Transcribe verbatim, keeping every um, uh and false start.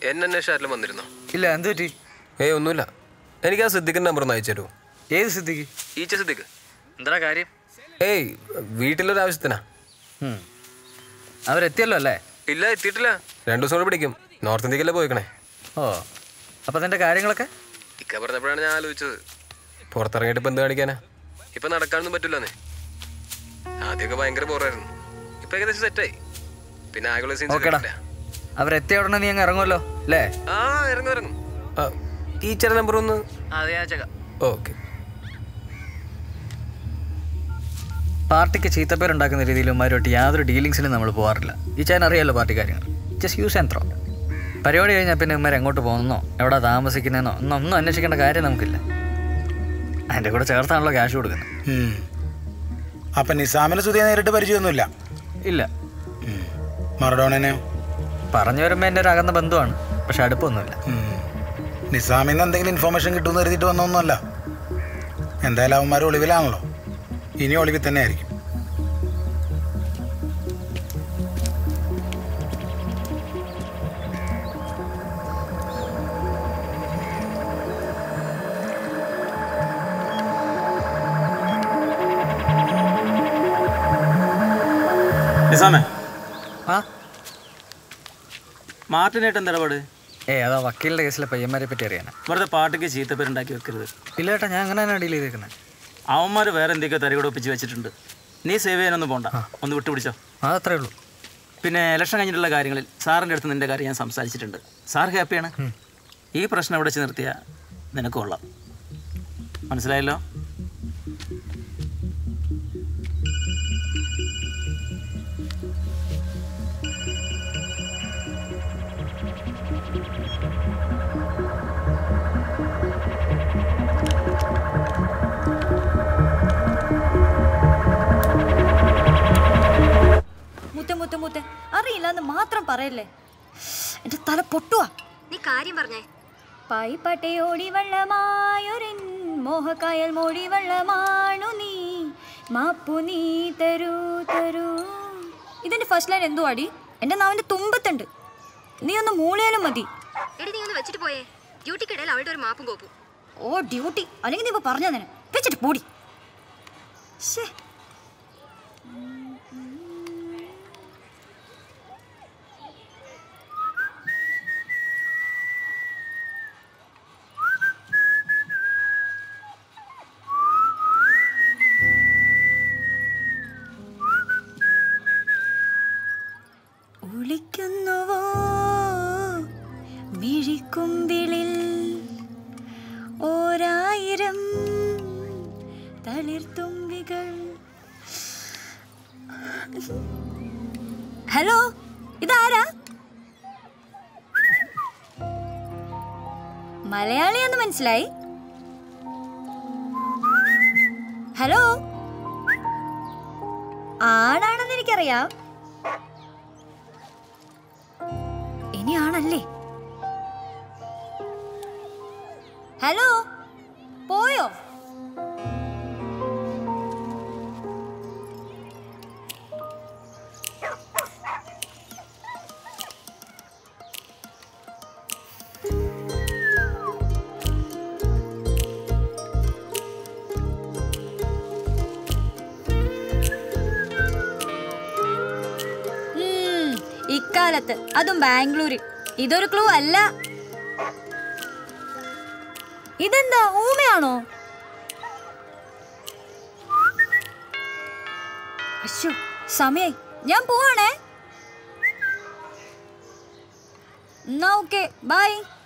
I I've read theatre on the Angolo. Le. Ah, Erangor. Teacher number one. Okay. Party Chitaper and Dagan Ridil Maroti other dealings in the number of Warla. Each and a real party carrier. Just use and throw. Periodi in a pen and go to Bono. Ever the Amasikin and no, no, and she can guide and kill. And I got a certain like I should. Hm. Up in his Samuel to the editor Junula. Illa. Maradona. Paranoia remainder Agan the Bandon, but Shadapunula. Nisamin and the information to the Riton Nola. And they allow Maruli Vilanglo. In your live with an air. Nisame? Huh? Martin and the Rode. Eh, I was killed as a Maripeterian. But the party is either and I killed. Pilot and Yangan and Diligan. Aumar were in the Gatario Pitch. Nice away on the Bonda, on the Tudisha. Ah, Trello. Pina election and Lagarin, Sarnet and the Garian, some such tender. Sar happy. E. Prasna was in the Nacola. Manslailo Parele. It is not a potua. The cariberne. Paipate Odivalama, Urin, Mohakayal Modivalama, Nuni, Mapuni, Teru, Teru. Isn't the first line in the Adi? And now in the Tumbatand. Near the Mule and Madi. Anything on the vegetable boy. Duty can allow it or Mapugopu. Oh, duty. I think they were pardon. Pitch it, body. Hello, Idara Malayali and the Manslai. Hello, Anna and the Nikaria. Any Anna Hello, Poyo. Adum Bangalore. This is a clue. This is the Umeano. Ashu, Sami, I'm going. Now, okay, bye.